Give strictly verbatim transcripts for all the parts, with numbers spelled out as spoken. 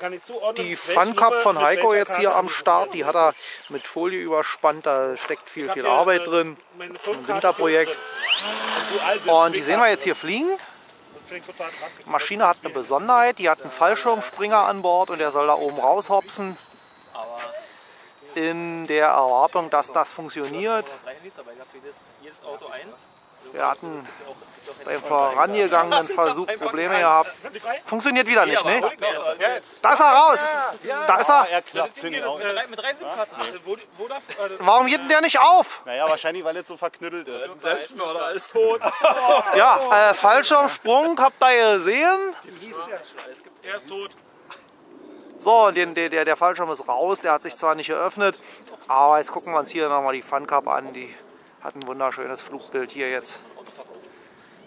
kann ich zuordnen, die FunCub von Heiko jetzt hier am Start, die hat er mit Folie überspannt, da steckt viel, viel Arbeit drin, ein Winterprojekt. Und die sehen wir jetzt hier fliegen. Die Maschine hat eine Besonderheit, die hat einen Fallschirmspringer an Bord und der soll da oben raushopsen. In der Erwartung, dass das funktioniert. Wir hatten beim vorangegangenen Versuch Probleme gehabt. Funktioniert wieder nicht, ne? Da ist er raus! Da ist er! Warum geht denn der nicht auf? Naja, wahrscheinlich, weil er so verknüttelt ist. Selbstmörder ist tot. Ja, äh, Fallschirmsprung habt ihr gesehen. Er ist tot. So, den, der, der Fallschirm ist raus, der hat sich zwar nicht geöffnet, aber jetzt gucken wir uns hier nochmal die FunCub an, die hat ein wunderschönes Flugbild hier jetzt.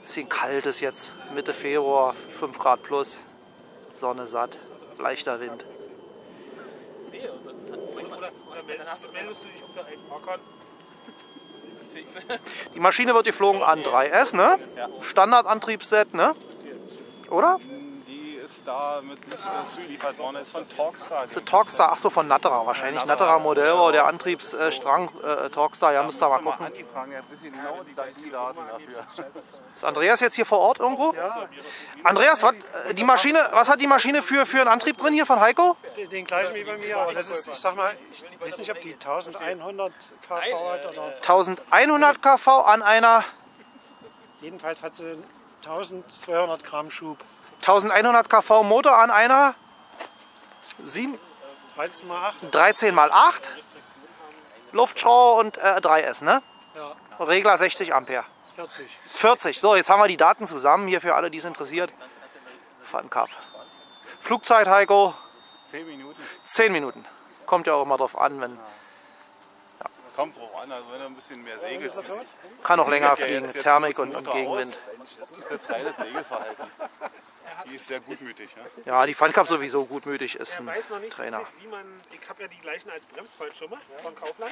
Bisschen kalt ist jetzt, Mitte Februar, fünf Grad plus, Sonne satt, leichter Wind. Die Maschine wird geflogen an drei S, ne? Standardantriebsset, ne? Oder? Da mit zuliefert worden ist von Torxstar. Ist Torxstar, ach so, von Natterer wahrscheinlich. Natterer Modell war der Antriebsstrang äh, Torxstar. Ja, müsst ihr mal gucken. Ist Andreas jetzt hier vor Ort irgendwo? Andreas, was die Maschine, was hat die Maschine für für einen Antrieb drin hier von Heiko? Den gleichen wie bei mir, aber das ist, ich sag mal, ich weiß nicht, ob die elfhundert K V hat oder elfhundert K V an einer. Jedenfalls hat sie zwölfhundert Gramm Schub. elfhundert K V Motor an einer dreizehn mal acht Luftschraube und äh, drei S, ne? Ja. Regler sechzig Ampere. vierzig. vierzig. So, jetzt haben wir die Daten zusammen hier für alle, die es interessiert. FunCub. Flugzeit, Heiko? zehn Minuten. zehn Minuten. Kommt ja auch immer drauf an, wenn. Ja. Kommt drauf an, also wenn er ein bisschen mehr segelt. Kann auch länger fliegen, mit Thermik und, und Gegenwind. Das ist jetzt reines Segelverhalten. Die ist sehr gutmütig. Ne? Ja, die FunCub sowieso gutmütig ist ein Trainer. Er weiß noch nicht, wie man, ich habe ja die gleichen als Bremsfallschirme von Kaufland.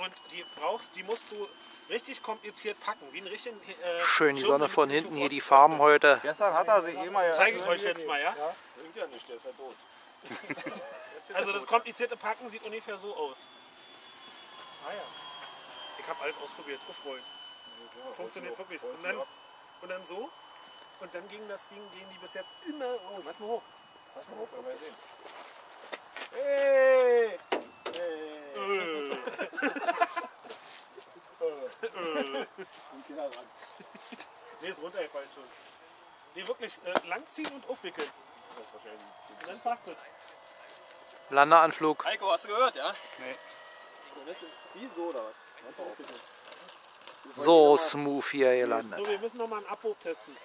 Und die brauchst, die musst du richtig kompliziert packen. Wie ein richtigen, äh, schön die Sonne von hinten, hier die Farben heute. Gestern hat er sich immer ja. Zeige ich euch jetzt mal, ja? Ja, bringt ja nicht, der ist ja tot. Also das komplizierte Packen sieht ungefähr so aus. Ah ja. Ich habe alles ausprobiert, gefreut. Funktioniert wirklich. Und dann, und dann so. Und dann ging das Ding, gehen die bis jetzt immer. Oh, lass mal hoch. Lass mal hoch, wollen wir sehen. Hey! Hey! Und Kinder ran. Nee, ist runtergefallen schon. Nee, wirklich äh, langziehen und aufwickeln. Und dann passt es. Landeanflug. Heiko, hast du gehört, ja? Nee. Wieso oder was? So smooth hier gelandet. So, wir müssen nochmal einen Abwurf testen.